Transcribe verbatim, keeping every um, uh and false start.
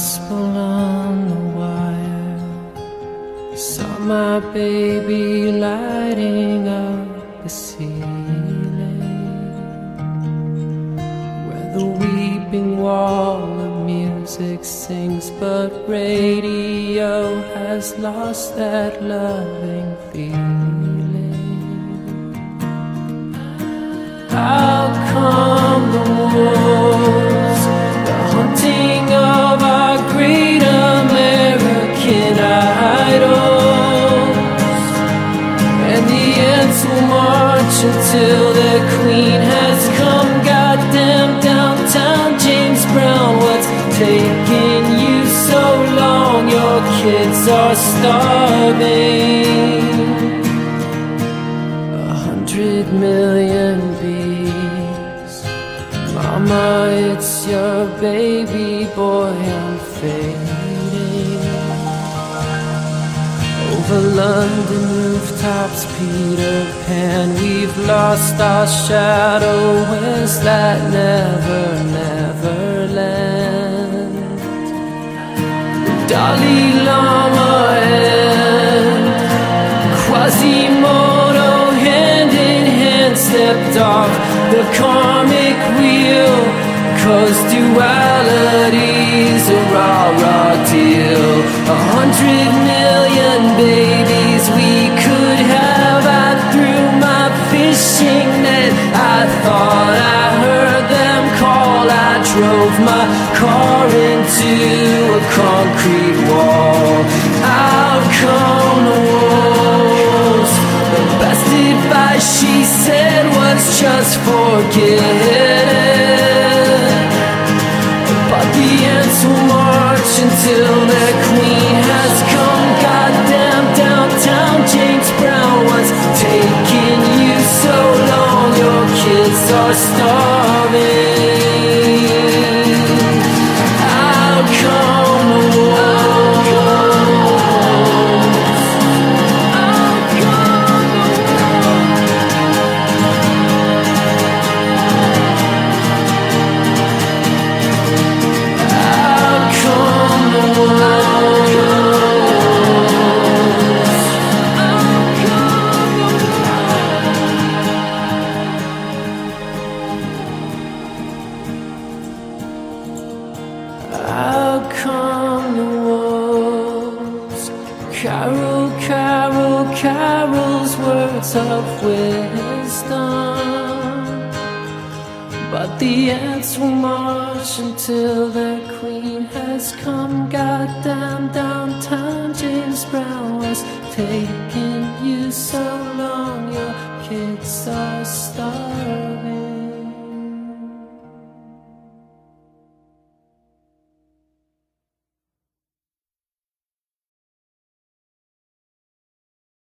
gospel on the wire. Saw my baby lighting up the ceiling, where the weeping wall of music sings, but radio has lost that loving feeling. Out come the wolves, the hunting of our great American idols, and the ants will march until their queen has come. Goddamn downtown, James Brown, what's taking you so long? Your kids are starving. A hundred million bees, mama, it's your baby boy, I'm fading. Over London rooftops, Peter Pan, we've lost our shadow. Where's that never, never land? The Dalai Lama and Quasimodo, hand in hand, stepped off the karmic wheel. 'Cause duality's a rah-rah deal. A hundred million babies we could have. I threw my fishing net, I thought I heard them call. I drove my car into a concrete wall. Out come the wolves. The best advice she said was just forget it. Will march until their queen has come. Goddamn downtown, James Brown, what's taking you so long? Your kids are starving. Out come the wolves. Out come the wolves. Out come the wolves. Carol, carol, carol's words of wisdom, but the ants will march until their queen has come. Goddamn downtown, James Brown was taking you so